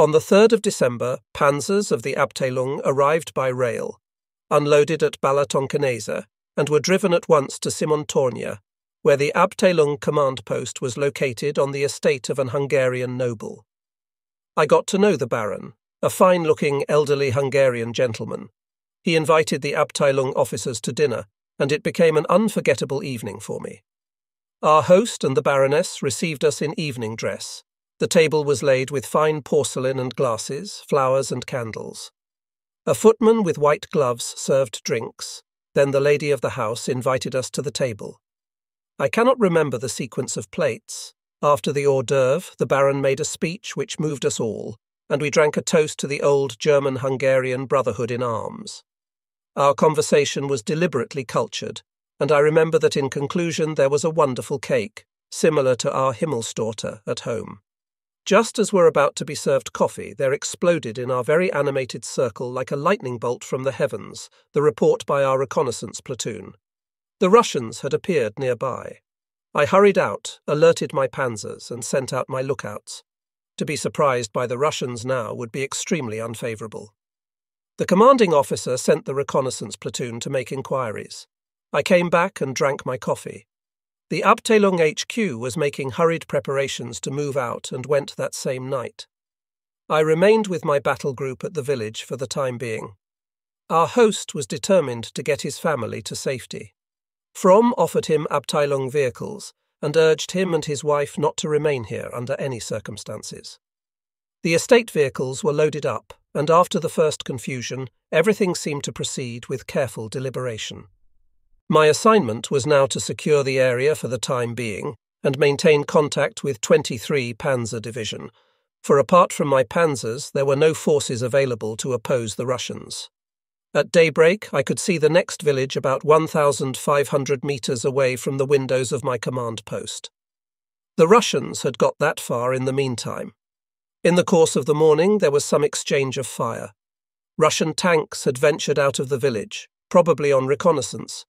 On the 3rd of December, panzers of the Abteilung arrived by rail, unloaded at Bala-Tonkinese, and were driven at once to Simontornia, where the Abteilung command post was located on the estate of an Hungarian noble. I got to know the Baron, a fine-looking elderly Hungarian gentleman. He invited the Abteilung officers to dinner, and it became an unforgettable evening for me. Our host and the Baroness received us in evening dress. The table was laid with fine porcelain and glasses, flowers and candles. A footman with white gloves served drinks. Then the lady of the house invited us to the table. I cannot remember the sequence of plates. After the hors d'oeuvre, the Baron made a speech which moved us all, and we drank a toast to the old German-Hungarian brotherhood in arms. Our conversation was deliberately cultured, and I remember that in conclusion there was a wonderful cake, similar to our Himmelstorte at home. Just as we're about to be served coffee, there exploded in our very animated circle like a lightning bolt from the heavens, the report by our reconnaissance platoon. The Russians had appeared nearby. I hurried out, alerted my panzers, and sent out my lookouts. To be surprised by the Russians now would be extremely unfavourable. The commanding officer sent the reconnaissance platoon to make inquiries. I came back and drank my coffee. The Abteilung HQ was making hurried preparations to move out and went that same night. I remained with my battle group at the village for the time being. Our host was determined to get his family to safety. Fromm offered him Abteilung vehicles and urged him and his wife not to remain here under any circumstances. The estate vehicles were loaded up, and after the first confusion, everything seemed to proceed with careful deliberation. My assignment was now to secure the area for the time being and maintain contact with 23 Panzer Division, for apart from my panzers there were no forces available to oppose the Russians. At daybreak I could see the next village about 1,500 metres away from the windows of my command post. The Russians had got that far in the meantime. In the course of the morning there was some exchange of fire. Russian tanks had ventured out of the village, probably on reconnaissance.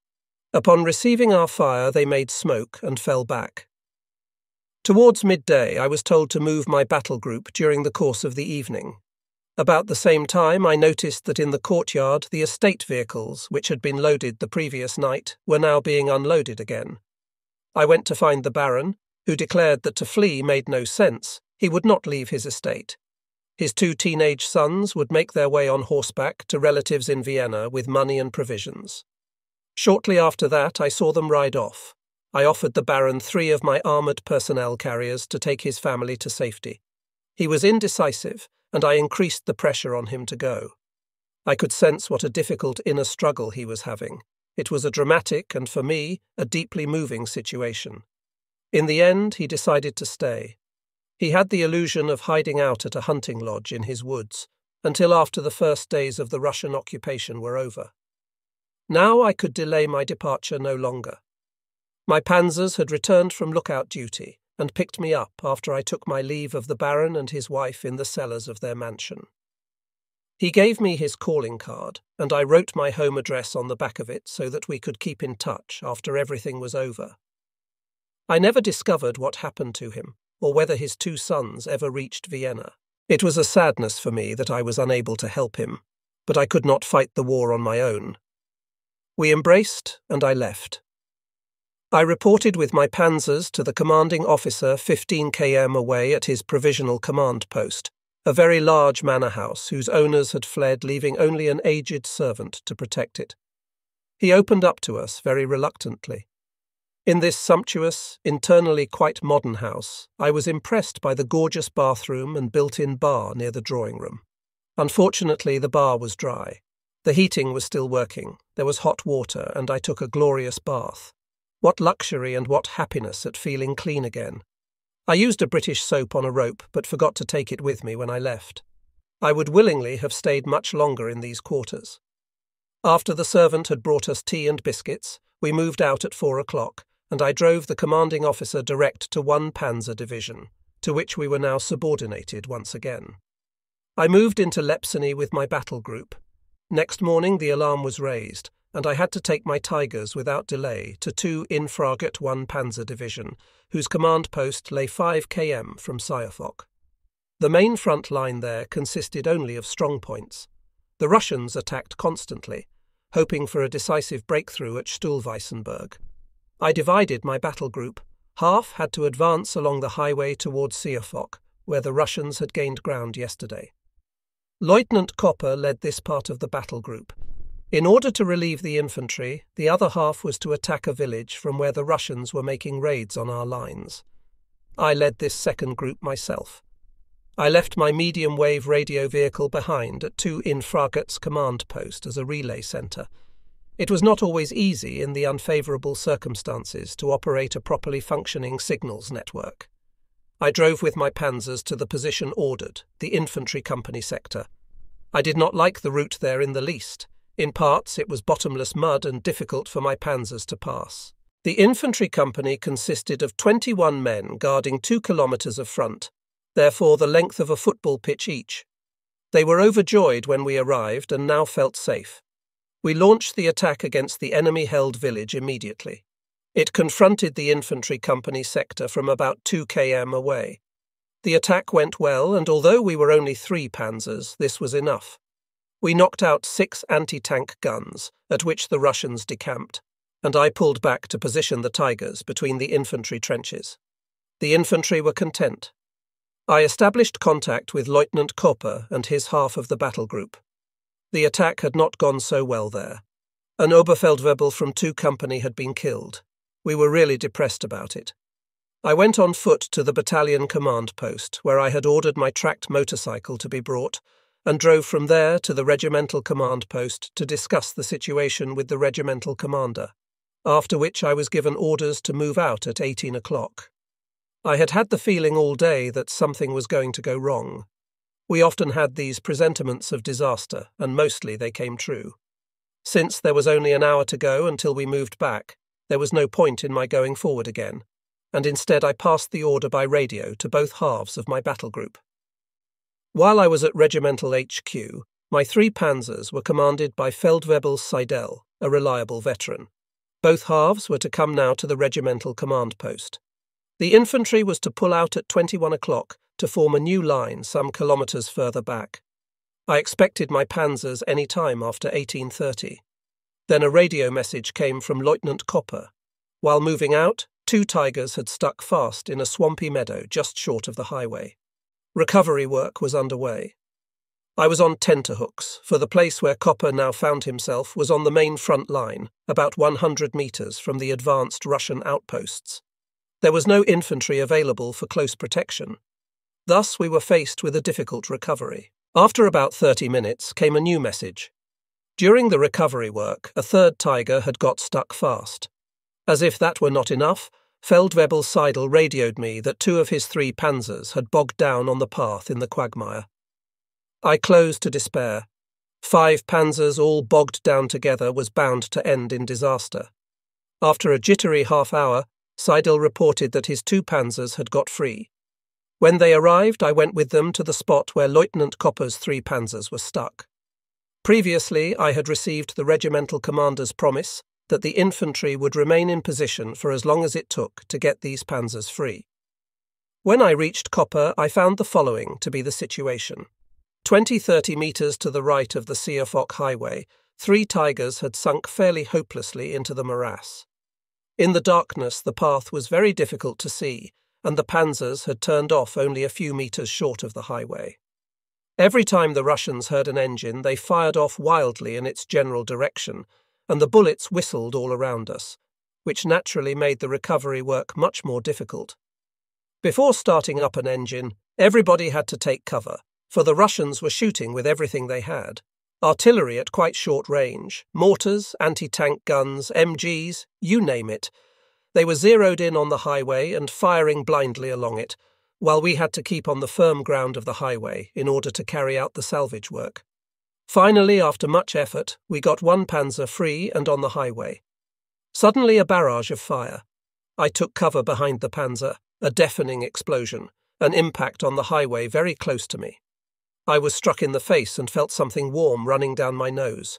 Upon receiving our fire, they made smoke and fell back. Towards midday, I was told to move my battle group during the course of the evening. About the same time, I noticed that in the courtyard, the estate vehicles, which had been loaded the previous night, were now being unloaded again. I went to find the Baron, who declared that to flee made no sense. He would not leave his estate. His two teenage sons would make their way on horseback to relatives in Vienna with money and provisions. Shortly after that, I saw them ride off. I offered the Baron 3 of my armoured personnel carriers to take his family to safety. He was indecisive, and I increased the pressure on him to go. I could sense what a difficult inner struggle he was having. It was a dramatic and, for me, a deeply moving situation. In the end, he decided to stay. He had the illusion of hiding out at a hunting lodge in his woods, until after the first days of the Russian occupation were over. Now I could delay my departure no longer. My panzers had returned from lookout duty and picked me up after I took my leave of the Baron and his wife in the cellars of their mansion. He gave me his calling card, and I wrote my home address on the back of it so that we could keep in touch after everything was over. I never discovered what happened to him, or whether his 2 sons ever reached Vienna. It was a sadness for me that I was unable to help him, but I could not fight the war on my own. We embraced, and I left. I reported with my panzers to the commanding officer 15 km away at his provisional command post, a very large manor house whose owners had fled, leaving only an aged servant to protect it. He opened up to us very reluctantly. In this sumptuous, internally quite modern house, I was impressed by the gorgeous bathroom and built-in bar near the drawing room. Unfortunately, the bar was dry. The heating was still working, there was hot water, and I took a glorious bath. What luxury and what happiness at feeling clean again. I used a British soap on a rope, but forgot to take it with me when I left. I would willingly have stayed much longer in these quarters. After the servant had brought us tea and biscuits, we moved out at 4 o'clock, and I drove the commanding officer direct to 1 Panzer Division, to which we were now subordinated once again. I moved into Lepsiny with my battle group. Next morning the alarm was raised, and I had to take my Tigers without delay to 2 Infragat 1 Panzer Division, whose command post lay 5 km from Siafok. The main front line there consisted only of strongpoints. The Russians attacked constantly, hoping for a decisive breakthrough at Stuhlweissenberg. I divided my battle group. Half had to advance along the highway towards Seefeld, where the Russians had gained ground yesterday. Lieutenant Kopper led this part of the battle group. In order to relieve the infantry, the other half was to attack a village from where the Russians were making raids on our lines. I led this second group myself. I left my medium-wave radio vehicle behind at 2 Infragot's command post as a relay centre. It was not always easy in the unfavourable circumstances to operate a properly functioning signals network. I drove with my panzers to the position ordered, the infantry company sector. I did not like the route there in the least. In parts it was bottomless mud and difficult for my panzers to pass. The infantry company consisted of 21 men guarding 2 kilometres of front, therefore the length of a football pitch each. They were overjoyed when we arrived and now felt safe. We launched the attack against the enemy-held village immediately. It confronted the infantry company sector from about 2 km away. The attack went well, and although we were only 3 panzers, this was enough. We knocked out 6 anti-tank guns, at which the Russians decamped, and I pulled back to position the Tigers between the infantry trenches. The infantry were content. I established contact with Lieutenant Kopper and his half of the battle group. The attack had not gone so well there. An Oberfeldwebel from 2 Company had been killed. We were really depressed about it. I went on foot to the battalion command post, where I had ordered my tracked motorcycle to be brought, and drove from there to the regimental command post to discuss the situation with the regimental commander, after which I was given orders to move out at 18 o'clock. I had had the feeling all day that something was going to go wrong. We often had these presentiments of disaster, and mostly they came true. Since there was only an hour to go until we moved back, there was no point in my going forward again, and instead I passed the order by radio to both halves of my battle group. While I was at regimental HQ, my 3 panzers were commanded by Feldwebel Seidel, a reliable veteran. Both halves were to come now to the regimental command post. The infantry was to pull out at 21 o'clock to form a new line some kilometres further back. I expected my panzers any time after 18:30. Then a radio message came from Lieutenant Kopper. While moving out, 2 Tigers had stuck fast in a swampy meadow just short of the highway. Recovery work was underway. I was on tenterhooks, for the place where Kopper now found himself was on the main front line, about 100 metres from the advanced Russian outposts. There was no infantry available for close protection. Thus we were faced with a difficult recovery. After about 30 minutes came a new message. During the recovery work, a 3rd Tiger had got stuck fast. As if that were not enough, Feldwebel Seidel radioed me that 2 of his 3 panzers had bogged down on the path in the quagmire. I closed to despair. 5 panzers all bogged down together was bound to end in disaster. After a jittery half hour, Seidel reported that his 2 panzers had got free. When they arrived, I went with them to the spot where Lieutenant Kopper's 3 panzers were stuck. Previously, I had received the regimental commander's promise that the infantry would remain in position for as long as it took to get these panzers free. When I reached Kopper, I found the following to be the situation. 20-30 metres to the right of the Seefeld highway, 3 Tigers had sunk fairly hopelessly into the morass. In the darkness, the path was very difficult to see, and the panzers had turned off only a few metres short of the highway. Every time the Russians heard an engine, they fired off wildly in its general direction, and the bullets whistled all around us, which naturally made the recovery work much more difficult. Before starting up an engine, everybody had to take cover, for the Russians were shooting with everything they had. Artillery at quite short range, mortars, anti-tank guns, MGs, you name it. They were zeroed in on the highway and firing blindly along it, while we had to keep on the firm ground of the highway in order to carry out the salvage work. Finally, after much effort, we got 1 panzer free and on the highway. Suddenly a barrage of fire. I took cover behind the panzer, a deafening explosion, an impact on the highway very close to me. I was struck in the face and felt something warm running down my nose.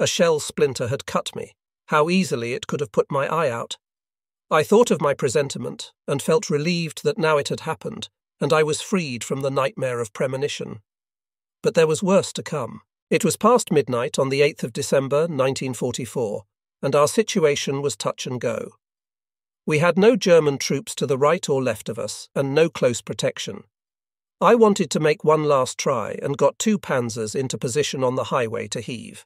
A shell splinter had cut me. How easily it could have put my eye out. I thought of my presentiment and felt relieved that now it had happened, and I was freed from the nightmare of premonition. But there was worse to come. It was past midnight on the 8th of December, 1944, and our situation was touch and go. We had no German troops to the right or left of us, and no close protection. I wanted to make one last try and got two panzers into position on the highway to heave.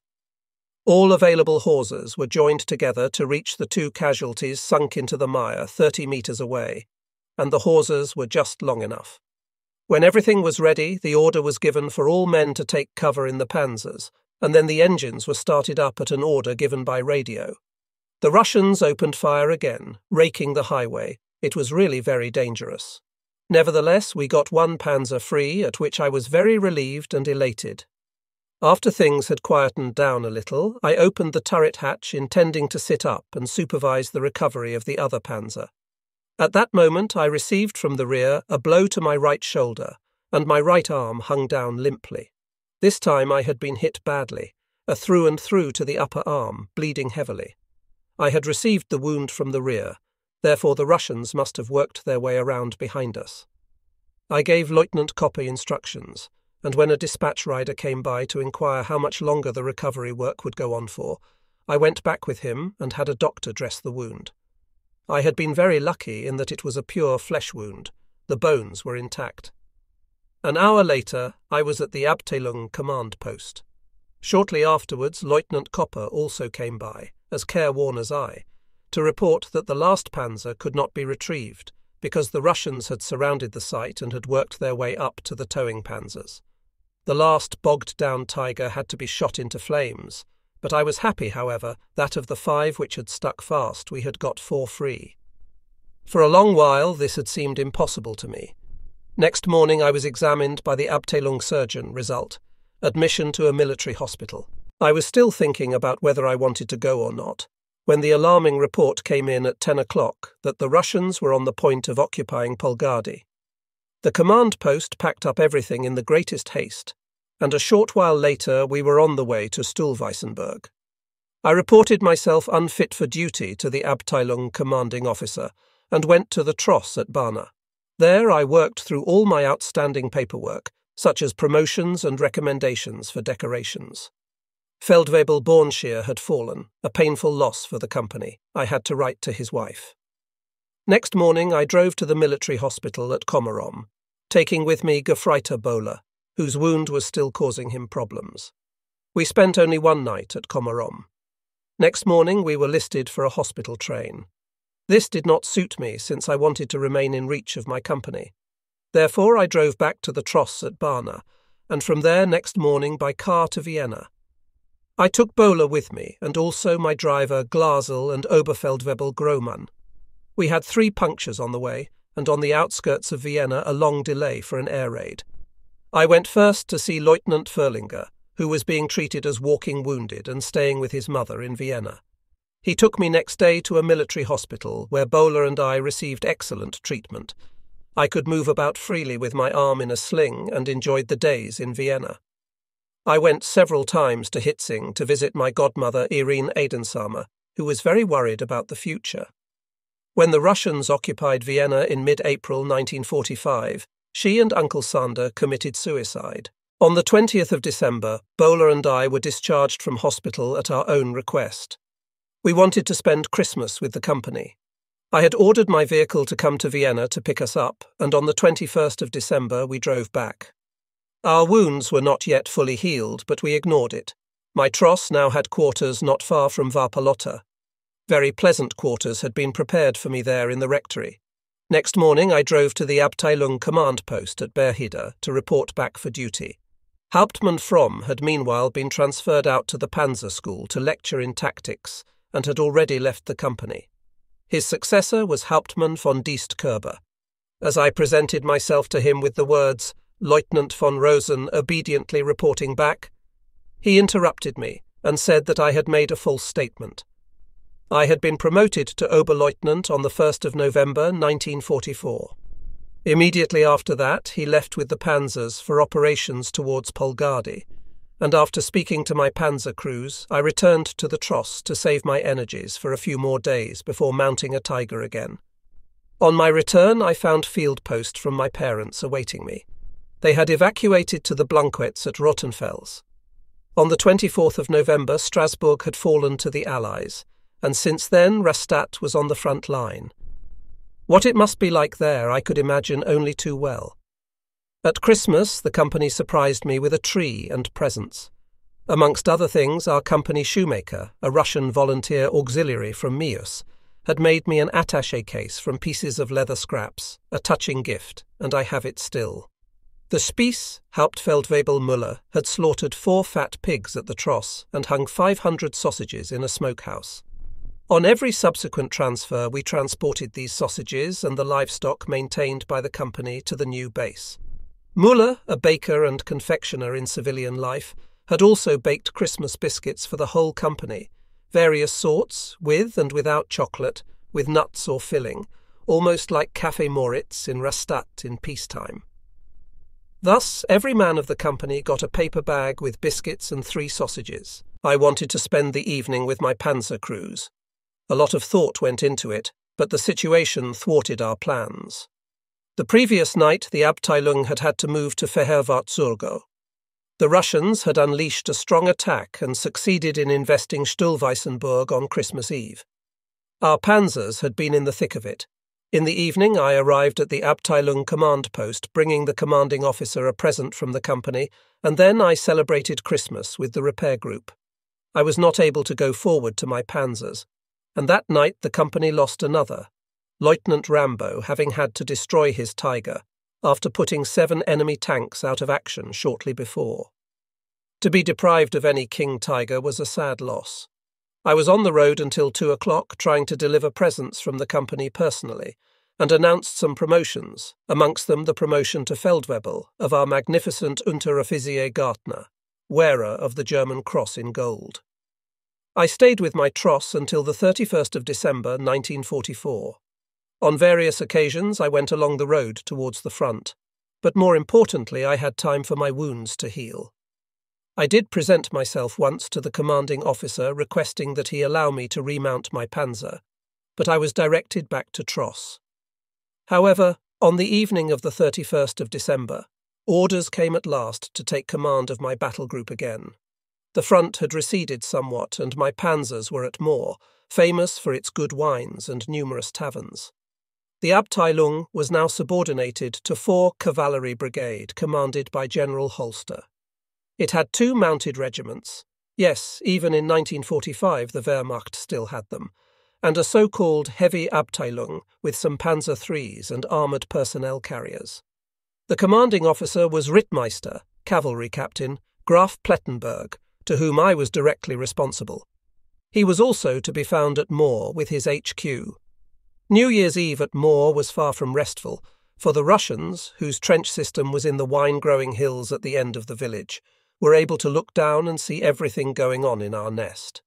All available hawsers were joined together to reach the two casualties sunk into the mire 30 metres away, and the hawsers were just long enough. When everything was ready, the order was given for all men to take cover in the panzers, and then the engines were started up at an order given by radio. The Russians opened fire again, raking the highway. It was really very dangerous. Nevertheless, we got one panzer free, at which I was very relieved and elated. After things had quietened down a little, I opened the turret hatch intending to sit up and supervise the recovery of the other panzer. At that moment I received from the rear a blow to my right shoulder, and my right arm hung down limply. This time I had been hit badly, a through and through to the upper arm, bleeding heavily. I had received the wound from the rear, therefore the Russians must have worked their way around behind us. I gave Lieutenant Koppe instructions, and when a dispatch rider came by to inquire how much longer the recovery work would go on for, I went back with him and had a doctor dress the wound. I had been very lucky in that it was a pure flesh wound. The bones were intact. An hour later, I was at the Abteilung command post. Shortly afterwards, Lieutenant Koppe also came by, as careworn as I, to report that the last panzer could not be retrieved, because the Russians had surrounded the site and had worked their way up to the towing panzers. The last bogged-down Tiger had to be shot into flames, but I was happy, however, that of the five which had stuck fast we had got four free. For a long while this had seemed impossible to me. Next morning I was examined by the Abteilung surgeon. Result: admission to a military hospital. I was still thinking about whether I wanted to go or not, when the alarming report came in at 10 o'clock that the Russians were on the point of occupying Polgardy. The command post packed up everything in the greatest haste, and a short while later we were on the way to Stuhlweissenburg. I reported myself unfit for duty to the Abteilung commanding officer, and went to the Tross at Barna. There I worked through all my outstanding paperwork, such as promotions and recommendations for decorations. Feldwebel Bornscheer had fallen, a painful loss for the company. I had to write to his wife. Next morning I drove to the military hospital at Komarom, taking with me Gefreiter Böhler, whose wound was still causing him problems. We spent only one night at Komarom. Next morning we were listed for a hospital train. This did not suit me, since I wanted to remain in reach of my company. Therefore I drove back to the Tross at Barna, and from there next morning by car to Vienna. I took Böhler with me, and also my driver Glasel and Oberfeldwebel Grohmann. We had three punctures on the way, and on the outskirts of Vienna a long delay for an air raid. I went first to see Lieutenant Ferlinger, who was being treated as walking wounded and staying with his mother in Vienna. He took me next day to a military hospital, where Böhler and I received excellent treatment. I could move about freely with my arm in a sling and enjoyed the days in Vienna. I went several times to Hitzing to visit my godmother Irene Adensamer, who was very worried about the future. When the Russians occupied Vienna in mid-April 1945, she and Uncle Sander committed suicide. On the 20th of December, Böhler and I were discharged from hospital at our own request. We wanted to spend Christmas with the company. I had ordered my vehicle to come to Vienna to pick us up, and on the 21st of December we drove back. Our wounds were not yet fully healed, but we ignored it. My Tross now had quarters not far from Varpalotta. Very pleasant quarters had been prepared for me there in the rectory. Next morning I drove to the Abteilung command post at Berhida to report back for duty. Hauptmann Fromm had meanwhile been transferred out to the Panzer School to lecture in tactics, and had already left the company. His successor was Hauptmann von Diestkerber. As I presented myself to him with the words, "Lieutenant von Rosen obediently reporting back," he interrupted me and said that I had made a false statement. I had been promoted to Oberleutnant on the 1st of November 1944. Immediately after that, he left with the panzers for operations towards Polgardy, and after speaking to my panzer crews, I returned to the Tross to save my energies for a few more days before mounting a Tiger again. On my return, I found field post from my parents awaiting me. They had evacuated to the Blanquets at Rottenfels. On the 24th of November, Strasbourg had fallen to the Allies, and since then Rastatt was on the front line. What it must be like there, I could imagine only too well. At Christmas, the company surprised me with a tree and presents. Amongst other things, our company shoemaker, a Russian volunteer auxiliary from Mius, had made me an attaché case from pieces of leather scraps, a touching gift, and I have it still. The Spiess, Hauptfeldwebel Müller, had slaughtered 4 fat pigs at the Tross and hung 500 sausages in a smokehouse. On every subsequent transfer, we transported these sausages and the livestock maintained by the company to the new base. Müller, a baker and confectioner in civilian life, had also baked Christmas biscuits for the whole company, various sorts, with and without chocolate, with nuts or filling, almost like Café Moritz in Rastatt in peacetime. Thus, every man of the company got a paper bag with biscuits and 3 sausages. I wanted to spend the evening with my panzer crews. A lot of thought went into it, but the situation thwarted our plans. The previous night, the Abteilung had had to move to Verheerwart-Surgau. The Russians had unleashed a strong attack and succeeded in investing Stuhlweissenburg on Christmas Eve. Our panzers had been in the thick of it. In the evening, I arrived at the Abteilung command post, bringing the commanding officer a present from the company, and then I celebrated Christmas with the repair group. I was not able to go forward to my panzers, and that night the company lost another, Lieutenant Rambo, having had to destroy his Tiger, after putting 7 enemy tanks out of action shortly before. To be deprived of any King Tiger was a sad loss. I was on the road until 2 o'clock trying to deliver presents from the company personally, and announced some promotions, amongst them the promotion to Feldwebel of our magnificent Unteroffizier Gartner, wearer of the German Cross in gold. I stayed with my Tross until the 31st of December 1944. On various occasions, I went along the road towards the front, but more importantly, I had time for my wounds to heal. I did present myself once to the commanding officer, requesting that he allow me to remount my panzer, but I was directed back to Tross. However, on the evening of the 31st of December, orders came at last to take command of my battle group again. The front had receded somewhat, and my panzers were at Moor, famous for its good wines and numerous taverns. The Abteilung was now subordinated to 4 cavalry brigade commanded by General Holster. It had 2 mounted regiments, yes, even in 1945 the Wehrmacht still had them, and a so-called heavy Abteilung with some Panzer IIIs and armoured personnel carriers. The commanding officer was Rittmeister, cavalry captain, Graf Plettenberg, to whom I was directly responsible. He was also to be found at Moor with his HQ. New Year's Eve at Moor was far from restful, for the Russians, whose trench system was in the wine-growing hills at the end of the village, were able to look down and see everything going on in our nest.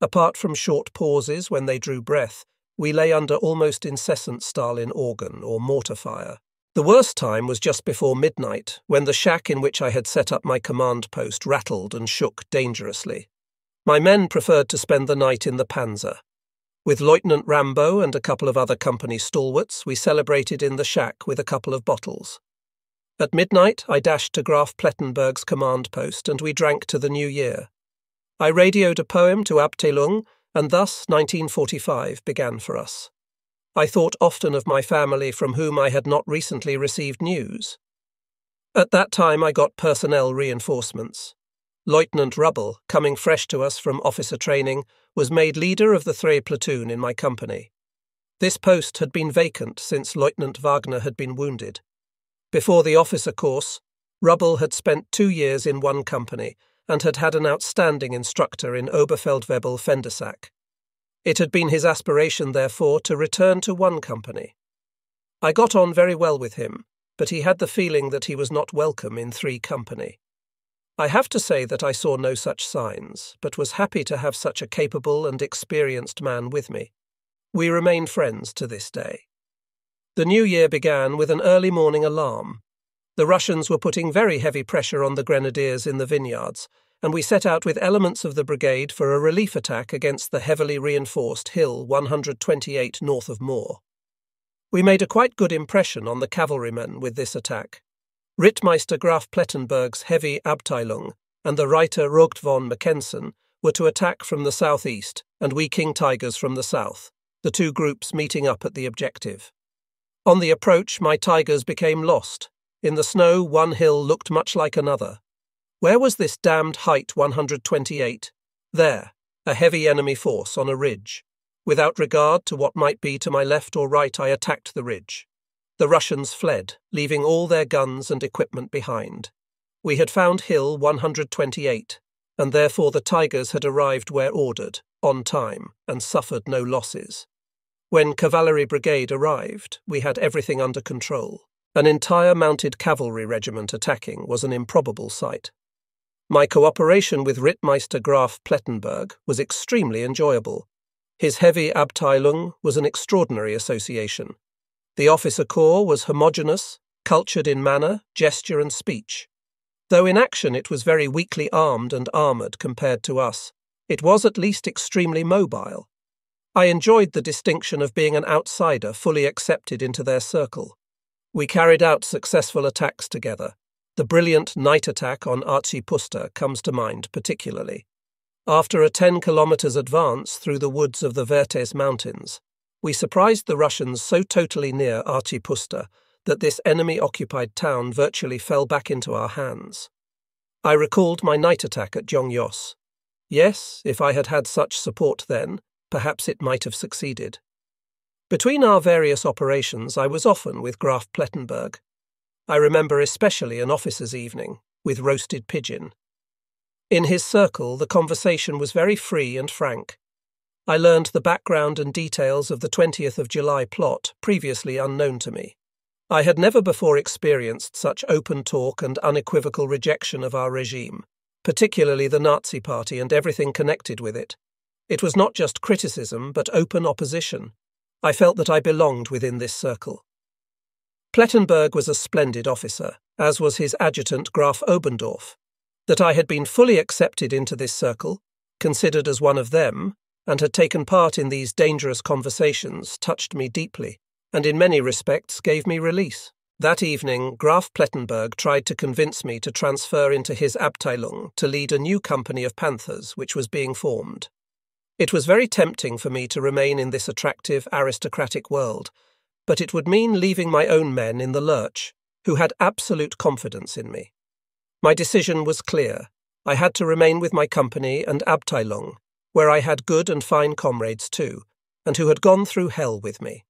Apart from short pauses when they drew breath, we lay under almost incessant Stalin organ or mortar fire. The worst time was just before midnight, when the shack in which I had set up my command post rattled and shook dangerously. My men preferred to spend the night in the panzer. With Lieutenant Rambo and a couple of other company stalwarts, we celebrated in the shack with a couple of bottles. At midnight, I dashed to Graf Plettenberg's command post and we drank to the new year. I radioed a poem to Abteilung, and thus 1945 began for us. I thought often of my family, from whom I had not recently received news. At that time, I got personnel reinforcements. Lieutenant Rubble, coming fresh to us from officer training, was made leader of the 3 platoon in my company. This post had been vacant since Lieutenant Wagner had been wounded. Before the officer course, Rubble had spent 2 years in one company and had had an outstanding instructor in Oberfeldwebel Fendersack. It had been his aspiration, therefore, to return to one company. I got on very well with him, but he had the feeling that he was not welcome in 3 company. I have to say that I saw no such signs, but was happy to have such a capable and experienced man with me. We remain friends to this day. The new year began with an early morning alarm. The Russians were putting very heavy pressure on the grenadiers in the vineyards, and we set out with elements of the brigade for a relief attack against the heavily reinforced hill 128 north of Moor. We made a quite good impression on the cavalrymen with this attack. Rittmeister Graf Plettenberg's heavy Abteilung and the Reiter Vogt von Mackensen were to attack from the southeast, and we King Tigers from the south, the two groups meeting up at the objective. On the approach, my Tigers became lost. In the snow, one hill looked much like another. Where was this damned height 128? There, a heavy enemy force on a ridge. Without regard to what might be to my left or right, I attacked the ridge. The Russians fled, leaving all their guns and equipment behind. We had found hill 128, and therefore the Tigers had arrived where ordered, on time, and suffered no losses. When Cavalry Brigade arrived, we had everything under control. An entire mounted cavalry regiment attacking was an improbable sight. My cooperation with Rittmeister Graf Plettenberg was extremely enjoyable. His heavy Abteilung was an extraordinary association. The officer corps was homogeneous, cultured in manner, gesture and speech. Though in action it was very weakly armed and armoured compared to us, it was at least extremely mobile. I enjoyed the distinction of being an outsider fully accepted into their circle. We carried out successful attacks together. The brilliant night attack on Artzipusta comes to mind particularly. After a 10 kilometres advance through the woods of the Vertes Mountains, we surprised the Russians so totally near Artzipusta that this enemy-occupied town virtually fell back into our hands. I recalled my night attack at Gyongos. Yes, if I had had such support then, perhaps it might have succeeded. Between our various operations, I was often with Graf Plettenberg. I remember especially an officer's evening, with roasted pigeon. In his circle, the conversation was very free and frank. I learned the background and details of the 20th of July plot, previously unknown to me. I had never before experienced such open talk and unequivocal rejection of our regime, particularly the Nazi Party and everything connected with it. It was not just criticism, but open opposition. I felt that I belonged within this circle. Plettenberg was a splendid officer, as was his adjutant Graf Obendorf. That I had been fully accepted into this circle, considered as one of them, and had taken part in these dangerous conversations touched me deeply, and in many respects gave me release. That evening, Graf Plettenberg tried to convince me to transfer into his Abteilung to lead a new company of Panthers which was being formed. It was very tempting for me to remain in this attractive, aristocratic world, but it would mean leaving my own men in the lurch, who had absolute confidence in me. My decision was clear. I had to remain with my company and Abteilung, where I had good and fine comrades too, and who had gone through hell with me.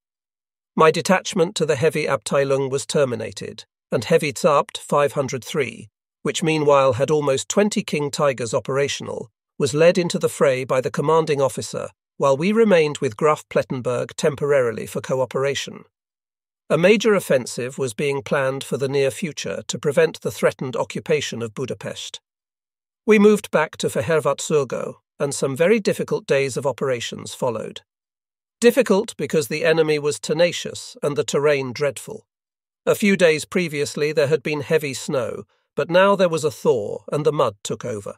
My detachment to the heavy Abteilung was terminated, and Heavy Zapt 503, which meanwhile had almost 20 King Tigers operational, was led into the fray by the commanding officer, while we remained with Graf Plettenberg temporarily for cooperation. A major offensive was being planned for the near future to prevent the threatened occupation of Budapest. We moved back to Fehérvárcsurgó, and some very difficult days of operations followed. Difficult because the enemy was tenacious and the terrain dreadful. A few days previously there had been heavy snow, but now there was a thaw and the mud took over.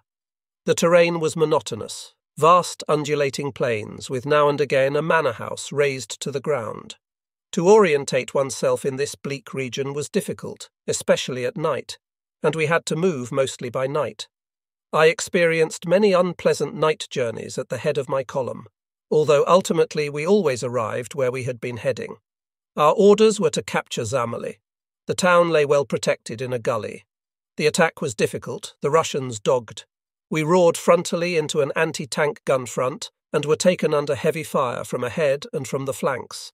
The terrain was monotonous, vast undulating plains with now and again a manor house razed to the ground. To orientate oneself in this bleak region was difficult, especially at night, and we had to move mostly by night. I experienced many unpleasant night journeys at the head of my column, although ultimately we always arrived where we had been heading. Our orders were to capture Zámely. The town lay well protected in a gully. The attack was difficult, the Russians dogged. We roared frontally into an anti-tank gun front and were taken under heavy fire from ahead and from the flanks.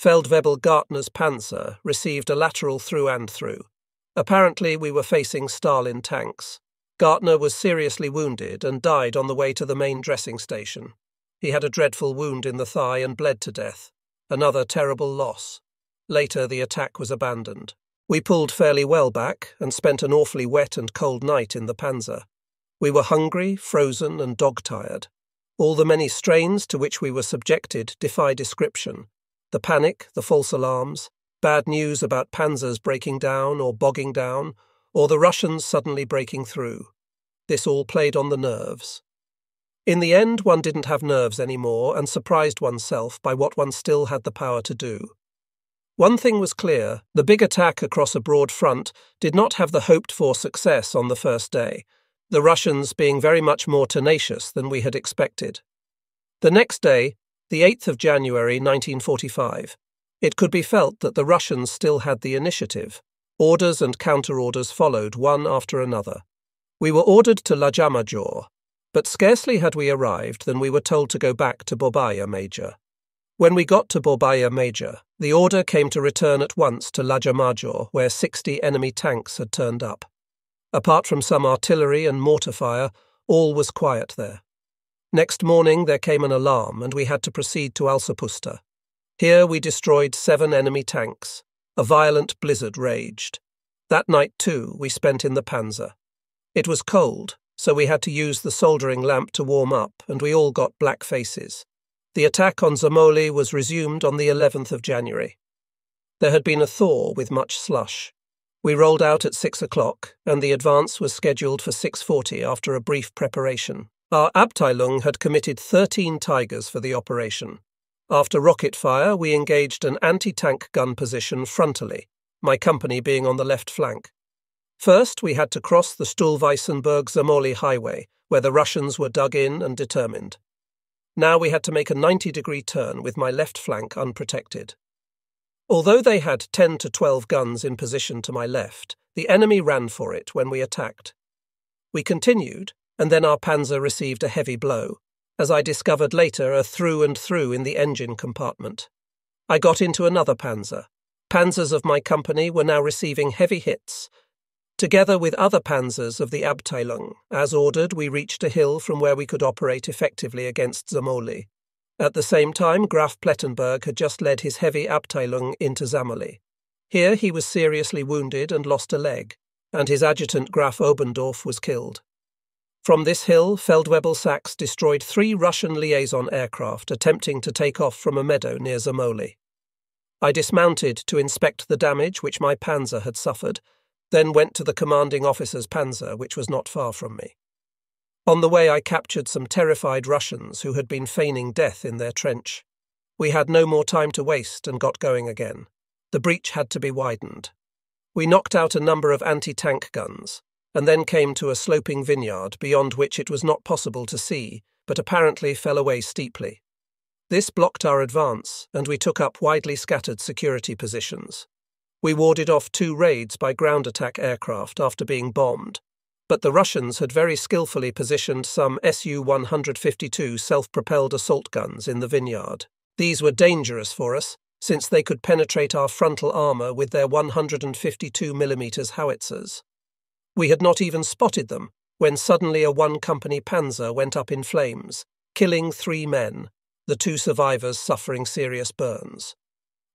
Feldwebel Gartner's Panzer received a lateral through and through. Apparently we were facing Stalin tanks. Gartner was seriously wounded and died on the way to the main dressing station. He had a dreadful wound in the thigh and bled to death. Another terrible loss. Later the attack was abandoned. We pulled fairly well back and spent an awfully wet and cold night in the Panzer. We were hungry, frozen and dog-tired. All the many strains to which we were subjected defy description. The panic, the false alarms, bad news about panzers breaking down or bogging down, or the Russians suddenly breaking through. This all played on the nerves. In the end, one didn't have nerves anymore and surprised oneself by what one still had the power to do. One thing was clear: the big attack across a broad front did not have the hoped-for success on the first day, the Russians being very much more tenacious than we had expected. The next day, the 8th of January 1945, it could be felt that the Russians still had the initiative. Orders and counter-orders followed one after another. We were ordered to Lajamajor, but scarcely had we arrived than we were told to go back to Borbaya Major. When we got to Borbaya Major, the order came to return at once to Lajamajor, where 60 enemy tanks had turned up. Apart from some artillery and mortar fire, all was quiet there. Next morning there came an alarm and we had to proceed to Alsapusta. Here we destroyed 7 enemy tanks. A violent blizzard raged. That night too we spent in the panzer. It was cold, so we had to use the soldering lamp to warm up, and we all got black faces. The attack on Zamoli was resumed on the 11th of January. There had been a thaw with much slush. We rolled out at 6 o'clock, and the advance was scheduled for 6:40 after a brief preparation. Our Abteilung had committed 13 Tigers for the operation. After rocket fire, we engaged an anti-tank gun position frontally, my company being on the left flank. First, we had to cross the Stuhlweissenberg-Zamoli highway, where the Russians were dug in and determined. Now we had to make a 90-degree turn with my left flank unprotected. Although they had 10 to 12 guns in position to my left, the enemy ran for it when we attacked. We continued, and then our panzer received a heavy blow, as I discovered later, a through-and-through in the engine compartment. I got into another panzer. Panzers of my company were now receiving heavy hits, together with other panzers of the Abteilung. As ordered, we reached a hill from where we could operate effectively against Zamoli. At the same time, Graf Plettenberg had just led his heavy Abteilung into Zamoli. Here he was seriously wounded and lost a leg, and his adjutant Graf Obendorf was killed. From this hill, Feldwebel Sachs destroyed 3 Russian liaison aircraft attempting to take off from a meadow near Zamoli. I dismounted to inspect the damage which my panzer had suffered, then went to the commanding officer's panzer, which was not far from me. On the way I captured some terrified Russians who had been feigning death in their trench. We had no more time to waste and got going again. The breach had to be widened. We knocked out a number of anti-tank guns, and then came to a sloping vineyard beyond which it was not possible to see, but apparently fell away steeply. This blocked our advance, and we took up widely scattered security positions. We warded off 2 raids by ground attack aircraft after being bombed, but the Russians had very skillfully positioned some Su-152 self-propelled assault guns in the vineyard. These were dangerous for us, since they could penetrate our frontal armour with their 152mm howitzers. We had not even spotted them, when suddenly a one-company panzer went up in flames, killing 3 men, the 2 survivors suffering serious burns.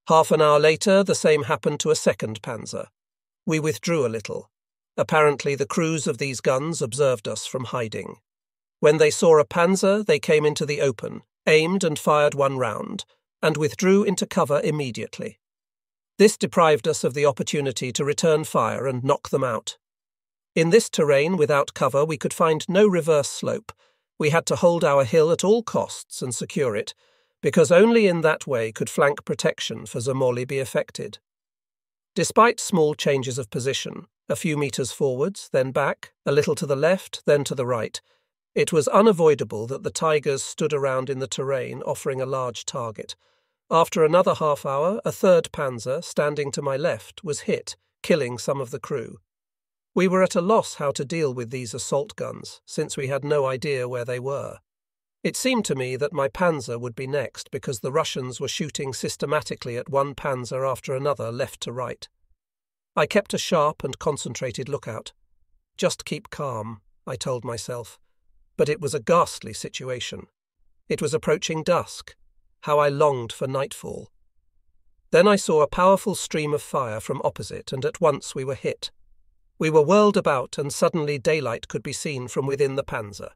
Half an hour later, the same happened to a 2nd panzer. We withdrew a little. Apparently, the crews of these guns observed us from hiding. When they saw a panzer, they came into the open, aimed and fired 1 round, and withdrew into cover immediately. This deprived us of the opportunity to return fire and knock them out. In this terrain, without cover, we could find no reverse slope. We had to hold our hill at all costs and secure it, because only in that way could flank protection for Zamoli be effected. Despite small changes of position, a few metres forwards, then back, a little to the left, then to the right, it was unavoidable that the Tigers stood around in the terrain, offering a large target. After another half hour, a 3rd panzer, standing to my left, was hit, killing some of the crew. We were at a loss how to deal with these assault guns, since we had no idea where they were. It seemed to me that my panzer would be next because the Russians were shooting systematically at one panzer after another, left to right. I kept a sharp and concentrated lookout. Just keep calm, I told myself. But it was a ghastly situation. It was approaching dusk. How I longed for nightfall. Then I saw a powerful stream of fire from opposite, and at once we were hit. We were whirled about, and suddenly daylight could be seen from within the panzer.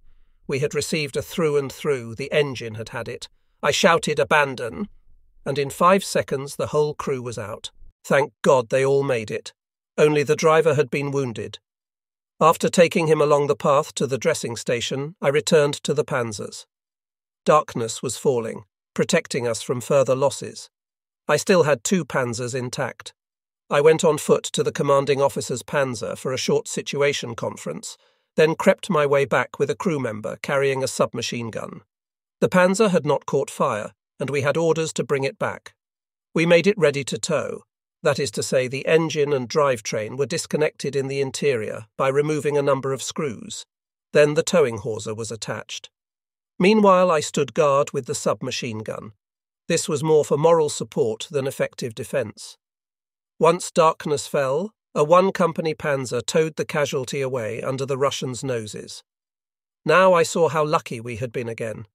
We had received a through-and-through, the engine had had it. I shouted, "Abandon!" and in 5 seconds the whole crew was out. Thank God they all made it. Only the driver had been wounded. After taking him along the path to the dressing station, I returned to the panzers. Darkness was falling, protecting us from further losses. I still had two panzers intact. I went on foot to the commanding officer's panzer for a short situation conference, then crept my way back with a crew member carrying a submachine gun. The panzer had not caught fire, and we had orders to bring it back. We made it ready to tow. That is to say, the engine and drivetrain were disconnected in the interior by removing a number of screws. Then the towing hawser was attached. Meanwhile, I stood guard with the submachine gun. This was more for moral support than effective defence. Once darkness fell, a one-company panzer towed the casualty away under the Russians' noses. Now I saw how lucky we had been again.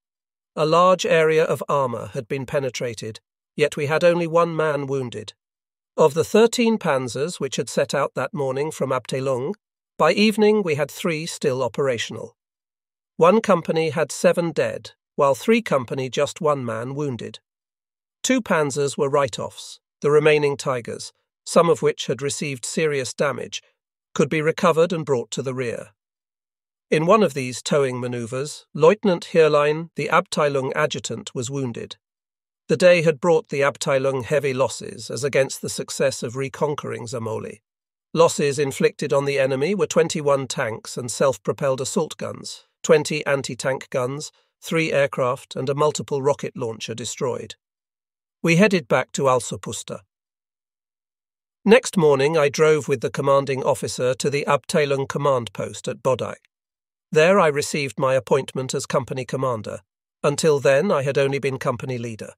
A large area of armour had been penetrated, yet we had only one man wounded. Of the 13 panzers which had set out that morning from Abteilung, by evening we had 3 still operational. One company had 7 dead, while 3 company just 1 man wounded. 2 panzers were write-offs, the remaining Tigers, some of which had received serious damage, could be recovered and brought to the rear. In one of these towing manoeuvres, Lieutenant Hierlein, the Abteilung adjutant, was wounded. The day had brought the Abteilung heavy losses as against the success of reconquering Zamoli. Losses inflicted on the enemy were 21 tanks and self-propelled assault guns, 20 anti-tank guns, 3 aircraft and a multiple rocket launcher destroyed. We headed back to Alsopusta. Next morning I drove with the commanding officer to the Abteilung command post at Bodai. There I received my appointment as company commander. Until then I had only been company leader.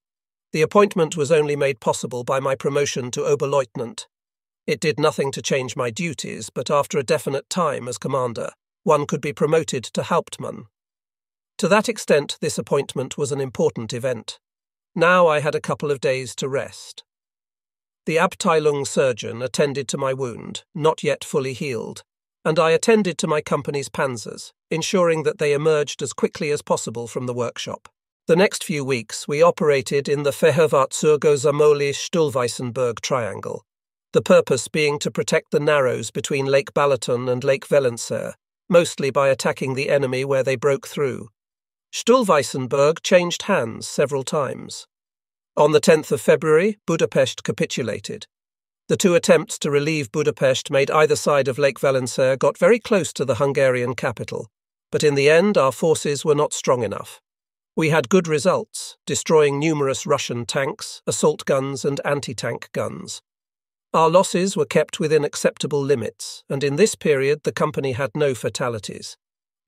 The appointment was only made possible by my promotion to Oberleutnant. It did nothing to change my duties, but after a definite time as commander, one could be promoted to Hauptmann. To that extent, this appointment was an important event. Now I had a couple of days to rest. The Abteilung surgeon attended to my wound, not yet fully healed, and I attended to my company's panzers, ensuring that they emerged as quickly as possible from the workshop. The next few weeks, we operated in the Feherwartzurgo-Zamoli-Stuhlweissenberg triangle, the purpose being to protect the narrows between Lake Balaton and Lake Wellenser, mostly by attacking the enemy where they broke through. Stuhlweissenberg changed hands several times. On the 10th of February, Budapest capitulated. The 2 attempts to relieve Budapest made either side of Lake Wellenser got very close to the Hungarian capital, but in the end our forces were not strong enough. We had good results, destroying numerous Russian tanks, assault guns and anti-tank guns. Our losses were kept within acceptable limits, and in this period the company had no fatalities.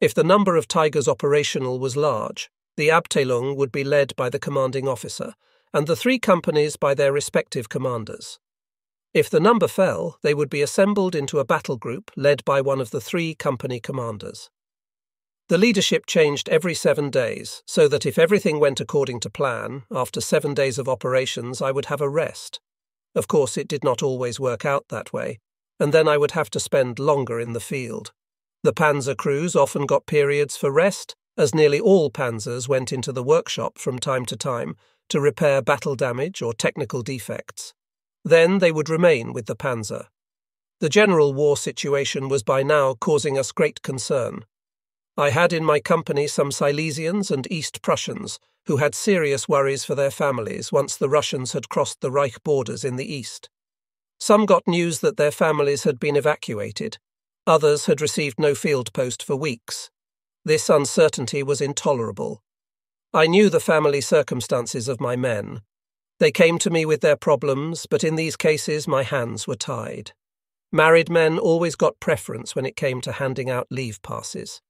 If the number of Tigers operational was large, the Abteilung would be led by the commanding officer, and the 3 companies by their respective commanders. If the number fell, they would be assembled into a battle group led by one of the 3 company commanders. The leadership changed every 7 days, so that if everything went according to plan, after 7 days of operations I would have a rest. Of course, it did not always work out that way, and then I would have to spend longer in the field. The panzer crews often got periods for rest, as nearly all panzers went into the workshop from time to time to repair battle damage or technical defects. Then they would remain with the panzer. The general war situation was by now causing us great concern. I had in my company some Silesians and East Prussians who had serious worries for their families once the Russians had crossed the Reich borders in the east. Some got news that their families had been evacuated. Others had received no field post for weeks. This uncertainty was intolerable. I knew the family circumstances of my men. They came to me with their problems, but in these cases my hands were tied. Married men always got preference when it came to handing out leave passes.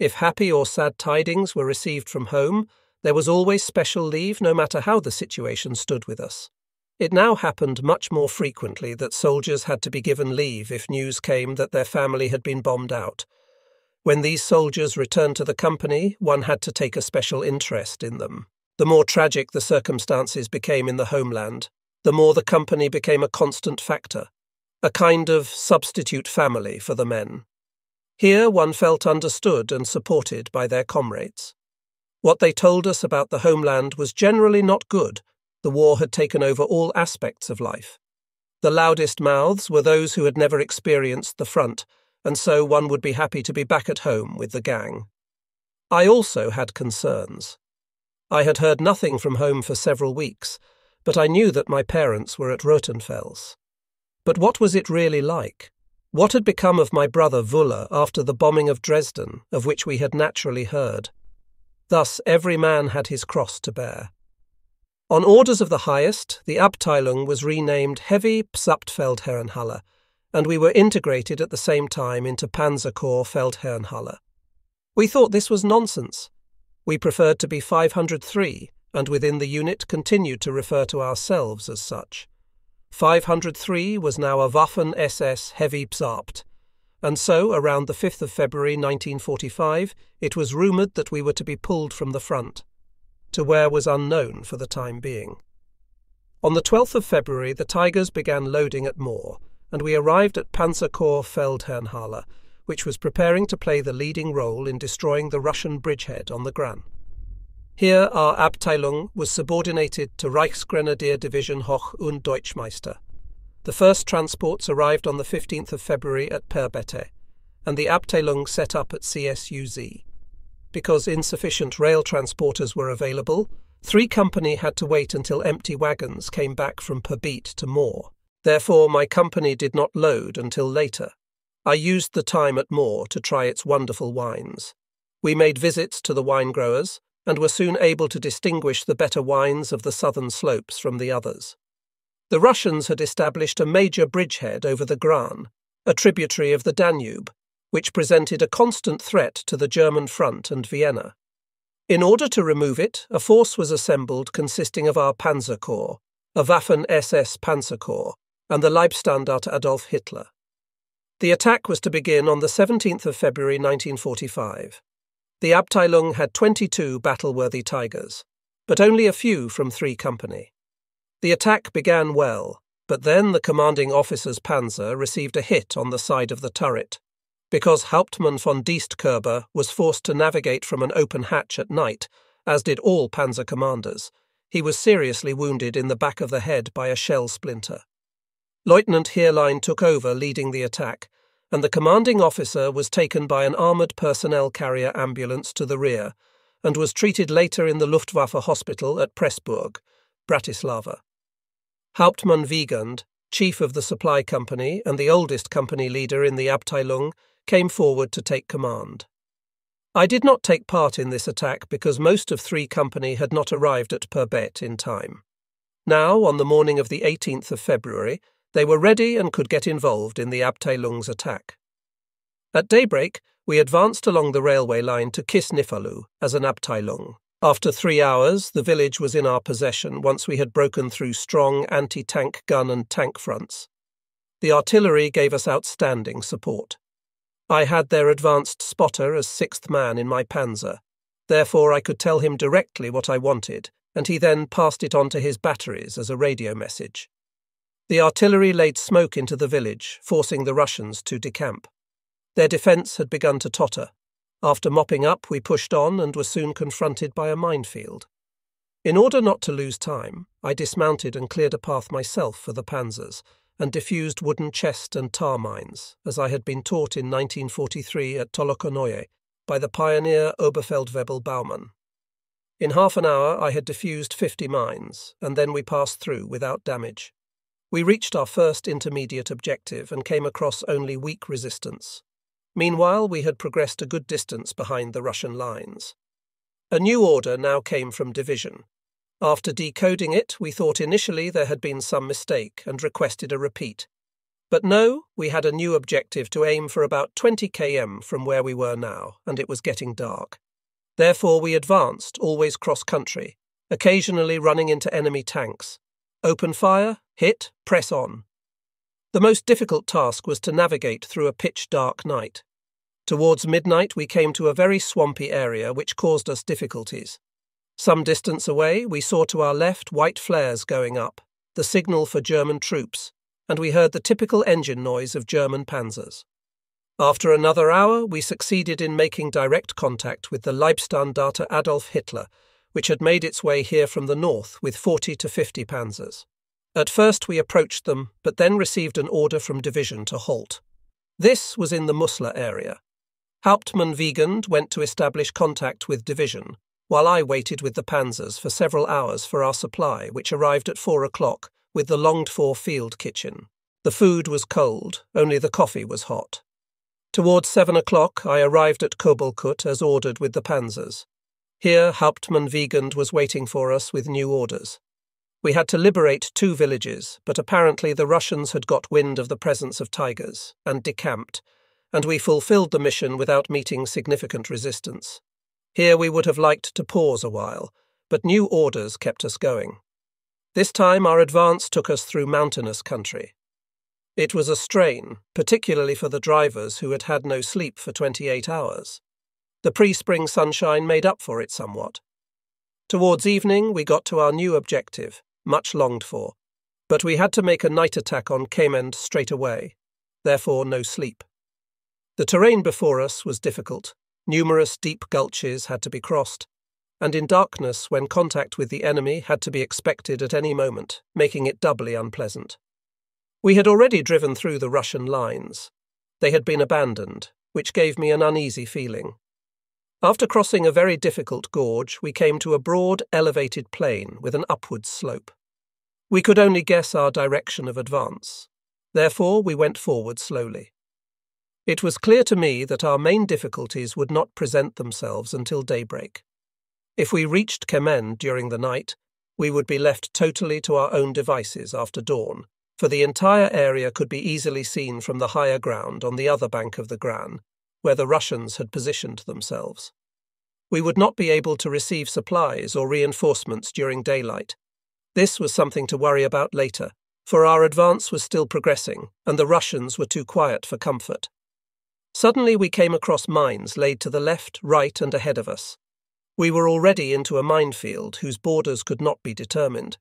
If happy or sad tidings were received from home, there was always special leave no matter how the situation stood with us. It now happened much more frequently that soldiers had to be given leave if news came that their family had been bombed out. When these soldiers returned to the company, one had to take a special interest in them. The more tragic the circumstances became in the homeland, the more the company became a constant factor, a kind of substitute family for the men. Here one felt understood and supported by their comrades. What they told us about the homeland was generally not good. The war had taken over all aspects of life. The loudest mouths were those who had never experienced the front, and so one would be happy to be back at home with the gang. I also had concerns. I had heard nothing from home for several weeks, but I knew that my parents were at Rothenfels. But what was it really like? What had become of my brother Wuller after the bombing of Dresden, of which we had naturally heard? Thus every man had his cross to bear. On orders of the highest, the Abteilung was renamed Heavy Psabtfeldherrenhalle, and we were integrated at the same time into Panzer Corps Feldherrenhalle. We thought this was nonsense. We preferred to be 503, and within the unit continued to refer to ourselves as such. 503 was now a Waffen-SS Heavy Psabt, and so, around the 5th of February 1945, it was rumoured that we were to be pulled from the front, to where was unknown for the time being. On the 12th of February, the Tigers began loading at Moor, and we arrived at Panzer Corps Feldherrnhalle, which was preparing to play the leading role in destroying the Russian bridgehead on the Gran. Here our Abteilung was subordinated to Reichsgrenadier Division Hoch und Deutschmeister. The first transports arrived on the 15th of February at Perbete, and the Abteilung set up at CSUZ. Because insufficient rail transporters were available, 3 company had to wait until empty wagons came back from Perbete to Moor. Therefore my company did not load until later. I used the time at Moor to try its wonderful wines. We made visits to the wine growers, and were soon able to distinguish the better wines of the southern slopes from the others. The Russians had established a major bridgehead over the Gran, a tributary of the Danube, which presented a constant threat to the German front and Vienna. In order to remove it, a force was assembled consisting of our Panzer Corps, a Waffen-SS Panzer Corps, and the Leibstandarte Adolf Hitler. The attack was to begin on the 17th of February 1945. The Abteilung had 22 battle-worthy Tigers, but only a few from 3 company. The attack began well, but then the commanding officer's panzer received a hit on the side of the turret, because Hauptmann von Diestkerber was forced to navigate from an open hatch at night, as did all panzer commanders. He was seriously wounded in the back of the head by a shell splinter. Lieutenant Heerlein took over leading the attack, and the commanding officer was taken by an armoured personnel carrier ambulance to the rear and was treated later in the Luftwaffe hospital at Pressburg, Bratislava. Hauptmann Wiegand, chief of the supply company and the oldest company leader in the Abteilung, came forward to take command. I did not take part in this attack because most of 3 company had not arrived at Perbete in time. Now, on the morning of the 18th of February, they were ready and could get involved in the Abteilung's attack. At daybreak, we advanced along the railway line to Kisnifalu as an Abteilung. After 3 hours, the village was in our possession once we had broken through strong anti-tank gun and tank fronts. The artillery gave us outstanding support. I had their advanced spotter as 6th man in my panzer. Therefore, I could tell him directly what I wanted, and he then passed it on to his batteries as a radio message. The artillery laid smoke into the village, forcing the Russians to decamp. Their defence had begun to totter. After mopping up, we pushed on and were soon confronted by a minefield. In order not to lose time, I dismounted and cleared a path myself for the panzers, and diffused wooden chest and tar mines, as I had been taught in 1943 at Tolokonoye by the pioneer Oberfeldwebel Baumann. In half an hour, I had diffused 50 mines, and then we passed through without damage. We reached our first intermediate objective and came across only weak resistance. Meanwhile, we had progressed a good distance behind the Russian lines. A new order now came from division. After decoding it, we thought initially there had been some mistake and requested a repeat. But no, we had a new objective to aim for about 20 km from where we were now, and it was getting dark. Therefore, we advanced, always cross-country, occasionally running into enemy tanks. Open fire, hit, press on. The most difficult task was to navigate through a pitch-dark night. Towards midnight we came to a very swampy area which caused us difficulties. Some distance away we saw to our left white flares going up, the signal for German troops, and we heard the typical engine noise of German panzers. After another hour we succeeded in making direct contact with the Leibstandarte Adolf Hitler, which had made its way here from the north with 40 to 50 panzers. At first we approached them, but then received an order from division to halt. This was in the Musla area. Hauptmann Wiegand went to establish contact with division, while I waited with the panzers for several hours for our supply, which arrived at 4 o'clock with the longed-for field kitchen. The food was cold, only the coffee was hot. Towards 7 o'clock I arrived at Kobolkut as ordered with the panzers. Here Hauptmann Wiegand was waiting for us with new orders. We had to liberate 2 villages, but apparently the Russians had got wind of the presence of tigers and decamped, and we fulfilled the mission without meeting significant resistance. Here we would have liked to pause a while, but new orders kept us going. This time our advance took us through mountainous country. It was a strain, particularly for the drivers who had had no sleep for 28 hours. The pre-spring sunshine made up for it somewhat. Towards evening we got to our new objective, much longed for, but we had to make a night attack on Kemend straight away, therefore no sleep. The terrain before us was difficult, numerous deep gulches had to be crossed, and in darkness when contact with the enemy had to be expected at any moment, making it doubly unpleasant. We had already driven through the Russian lines. They had been abandoned, which gave me an uneasy feeling. After crossing a very difficult gorge, we came to a broad, elevated plain with an upward slope. We could only guess our direction of advance. Therefore, we went forward slowly. It was clear to me that our main difficulties would not present themselves until daybreak. If we reached Kemend during the night, we would be left totally to our own devices after dawn, for the entire area could be easily seen from the higher ground on the other bank of the Gran, where the Russians had positioned themselves. We would not be able to receive supplies or reinforcements during daylight. This was something to worry about later, for our advance was still progressing, and the Russians were too quiet for comfort. Suddenly we came across mines laid to the left, right, and ahead of us. We were already into a minefield whose borders could not be determined.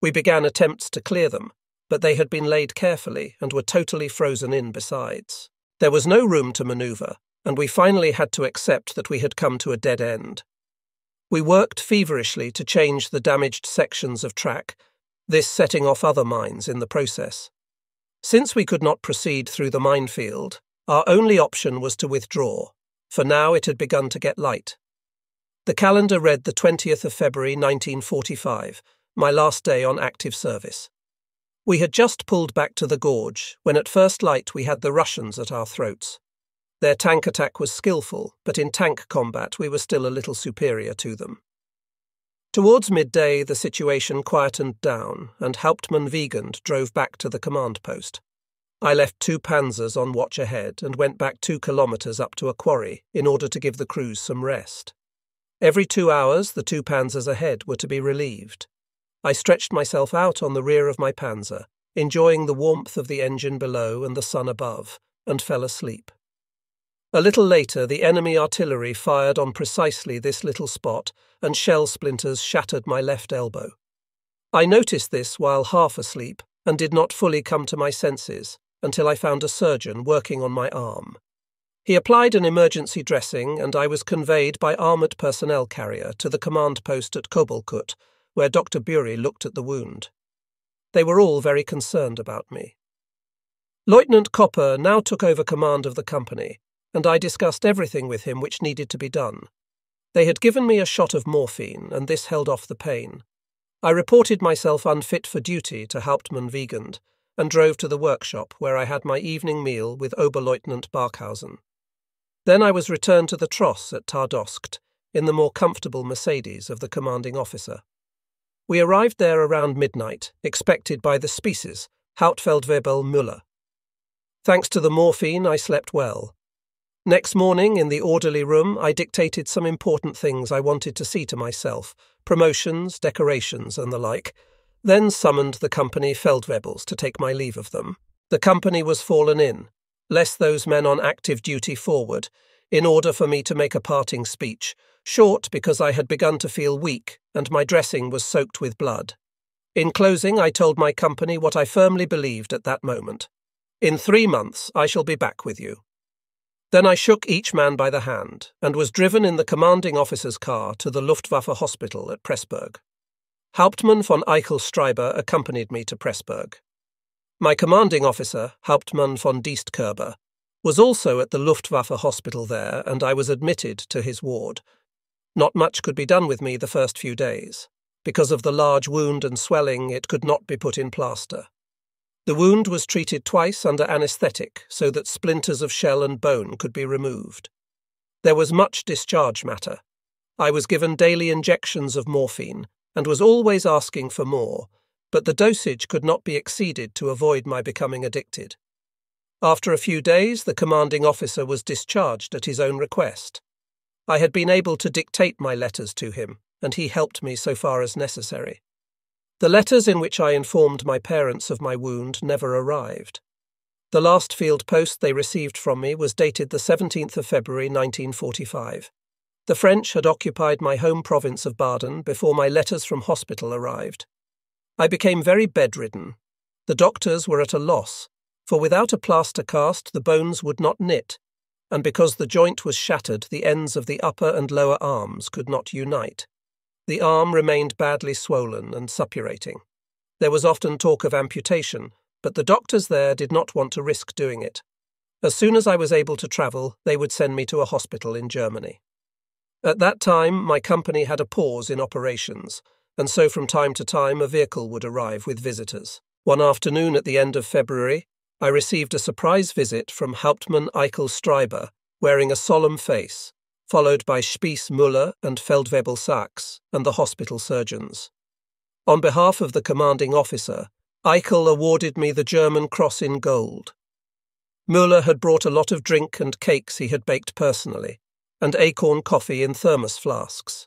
We began attempts to clear them, but they had been laid carefully and were totally frozen in besides. There was no room to manoeuvre, and we finally had to accept that we had come to a dead end. We worked feverishly to change the damaged sections of track, this setting off other mines in the process. Since we could not proceed through the minefield, our only option was to withdraw, for now it had begun to get light. The calendar read the 20th of February 1945, my last day on active service. We had just pulled back to the gorge, when at first light we had the Russians at our throats. Their tank attack was skillful, but in tank combat we were still a little superior to them. Towards midday the situation quietened down, and Hauptmann Wiegand drove back to the command post. I left 2 panzers on watch ahead and went back 2 kilometres up to a quarry in order to give the crews some rest. Every 2 hours the 2 panzers ahead were to be relieved. I stretched myself out on the rear of my panzer, enjoying the warmth of the engine below and the sun above, and fell asleep. A little later the enemy artillery fired on precisely this little spot, and shell splinters shattered my left elbow. I noticed this while half asleep, and did not fully come to my senses, until I found a surgeon working on my arm. He applied an emergency dressing, and I was conveyed by armoured personnel carrier to the command post at Kobolkut, where Dr. Bury looked at the wound. They were all very concerned about me. Lieutenant Copper now took over command of the company, and I discussed everything with him which needed to be done. They had given me a shot of morphine, and this held off the pain. I reported myself unfit for duty to Hauptmann Wiegand, and drove to the workshop where I had my evening meal with Oberleutnant Barkhausen. Then I was returned to the Tross at Tardosk, in the more comfortable Mercedes of the commanding officer. We arrived there around midnight, expected by the Species, Hauptfeldwebel Müller. Thanks to the morphine, I slept well. Next morning, in the orderly room, I dictated some important things I wanted to see to myself, promotions, decorations, and the like, then summoned the company Feldwebels to take my leave of them. The company was fallen in, less those men on active duty forward, in order for me to make a parting speech, short because I had begun to feel weak and my dressing was soaked with blood. In closing, I told my company what I firmly believed at that moment. In 3 months I shall be back with you. Then I shook each man by the hand and was driven in the commanding officer's car to the Luftwaffe hospital at Pressburg. Hauptmann von Eichelstreiber accompanied me to Pressburg. My commanding officer, Hauptmann von Diestkerber, was also at the Luftwaffe hospital there, and I was admitted to his ward. Not much could be done with me the first few days. Because of the large wound and swelling, it could not be put in plaster. The wound was treated twice under anaesthetic so that splinters of shell and bone could be removed. There was much discharge matter. I was given daily injections of morphine and was always asking for more, but the dosage could not be exceeded to avoid my becoming addicted. After a few days, the commanding officer was discharged at his own request. I had been able to dictate my letters to him, and he helped me so far as necessary. The letters in which I informed my parents of my wound never arrived. The last field post they received from me was dated the 17th of February 1945. The French had occupied my home province of Baden before my letters from hospital arrived. I became very bedridden. The doctors were at a loss, for without a plaster cast the bones would not knit, and because the joint was shattered, the ends of the upper and lower arms could not unite. The arm remained badly swollen and suppurating. There was often talk of amputation, but the doctors there did not want to risk doing it. As soon as I was able to travel, they would send me to a hospital in Germany. At that time, my company had a pause in operations, and so from time to time a vehicle would arrive with visitors. One afternoon at the end of February, I received a surprise visit from Hauptmann Eichel Streiber, wearing a solemn face, followed by Spies Müller and Feldwebel Sachs and the hospital surgeons. On behalf of the commanding officer, Eichel awarded me the German Cross in gold. Müller had brought a lot of drink and cakes he had baked personally, and acorn coffee in thermos flasks.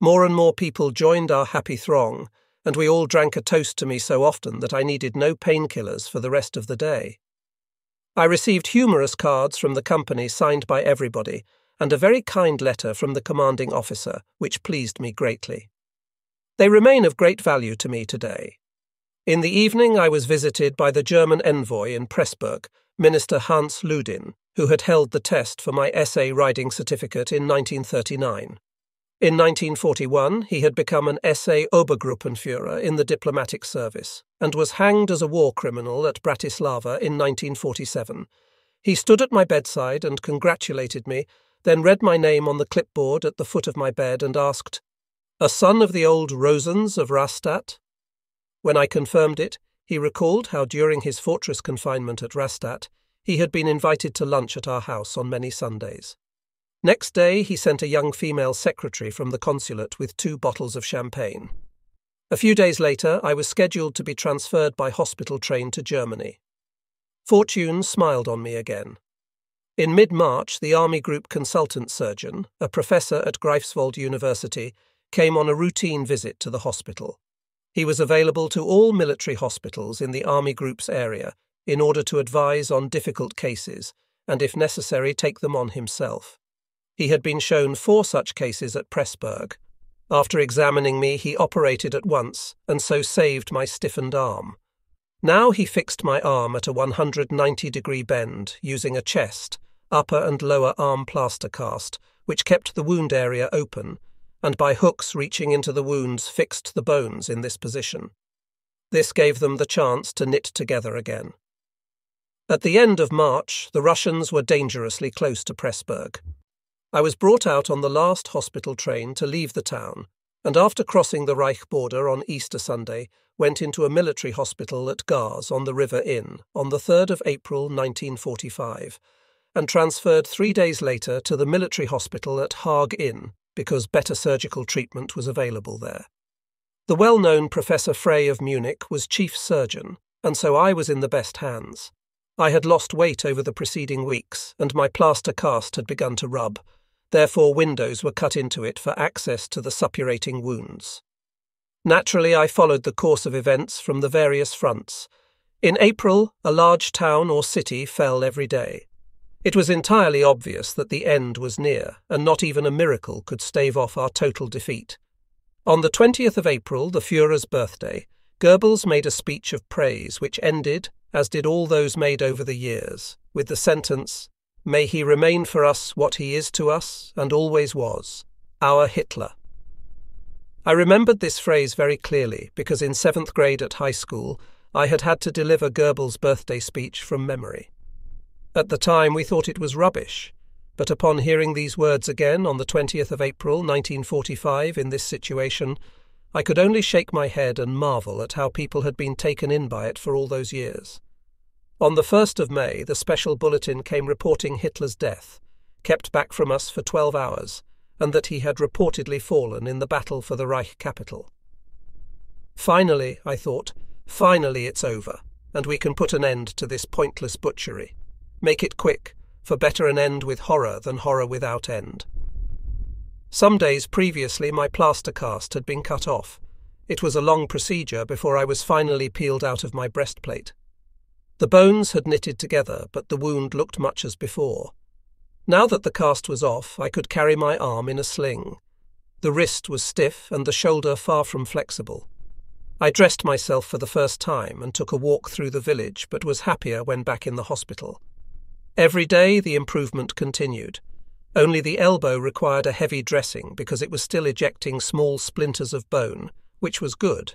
More and more people joined our happy throng, and we all drank a toast to me so often that I needed no painkillers for the rest of the day. I received humorous cards from the company signed by everybody, and a very kind letter from the commanding officer, which pleased me greatly. They remain of great value to me today. In the evening I was visited by the German envoy in Pressburg, Minister Hans Ludin, who had held the test for my SA riding certificate in 1939. In 1941 he had become an SA Obergruppenführer in the diplomatic service, and was hanged as a war criminal at Bratislava in 1947. He stood at my bedside and congratulated me, then read my name on the clipboard at the foot of my bed and asked, "A son of the old Rosens of Rastatt?" When I confirmed it, he recalled how during his fortress confinement at Rastatt, he had been invited to lunch at our house on many Sundays. Next day he sent a young female secretary from the consulate with 2 bottles of champagne. A few days later, I was scheduled to be transferred by hospital train to Germany. Fortune smiled on me again. In mid-March, the Army Group consultant surgeon, a professor at Greifswald University, came on a routine visit to the hospital. He was available to all military hospitals in the Army Group's area in order to advise on difficult cases and, if necessary, take them on himself. He had been shown 4 such cases at Pressburg. After examining me, he operated at once and so saved my stiffened arm. Now he fixed my arm at a 190-degree bend using a chest, upper and lower arm plaster cast, which kept the wound area open, and by hooks reaching into the wounds fixed the bones in this position. This gave them the chance to knit together again. At the end of March, the Russians were dangerously close to Pressburg. I was brought out on the last hospital train to leave the town, and after crossing the Reich border on Easter Sunday, went into a military hospital at Gars on the River Inn on the 3rd of April 1945, and transferred 3 days later to the military hospital at Haag Inn because better surgical treatment was available there. The well-known Professor Frey of Munich was chief surgeon, and so I was in the best hands. I had lost weight over the preceding weeks, and my plaster cast had begun to rub. Therefore, windows were cut into it for access to the suppurating wounds. Naturally, I followed the course of events from the various fronts. In April, a large town or city fell every day. It was entirely obvious that the end was near, and not even a miracle could stave off our total defeat. On the 20th of April, the Führer's birthday, Goebbels made a speech of praise which ended, as did all those made over the years, with the sentence, "May he remain for us what he is to us and always was, our Hitler." I remembered this phrase very clearly because in 7th grade at high school I had to deliver Goebbels' birthday speech from memory. At the time we thought it was rubbish. But upon hearing these words again on the 20th of April 1945 in this situation, I could only shake my head and marvel at how people had been taken in by it for all those years. On the 1st of May, the special bulletin came reporting Hitler's death, kept back from us for 12 hours, and that he had reportedly fallen in the battle for the Reich capital. Finally, I thought, finally it's over, and we can put an end to this pointless butchery. Make it quick, for better an end with horror than horror without end. Some days previously my plaster cast had been cut off. It was a long procedure before I was finally peeled out of my breastplate. The bones had knitted together, but the wound looked much as before. Now that the cast was off, I could carry my arm in a sling. The wrist was stiff and the shoulder far from flexible. I dressed myself for the first time and took a walk through the village, but was happier when back in the hospital. Every day the improvement continued. Only the elbow required a heavy dressing because it was still ejecting small splinters of bone, which was good,